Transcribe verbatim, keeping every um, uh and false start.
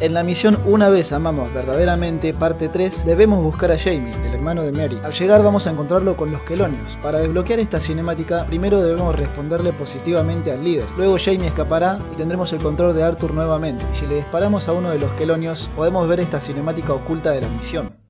En la misión Una vez amamos verdaderamente, parte tres, debemos buscar a Jamie, el hermano de Mary. Al llegar vamos a encontrarlo con los Quelonios. Para desbloquear esta cinemática, primero debemos responderle positivamente al líder. Luego Jamie escapará y tendremos el control de Arthur nuevamente. Y si le disparamos a uno de los Quelonios, podemos ver esta cinemática oculta de la misión.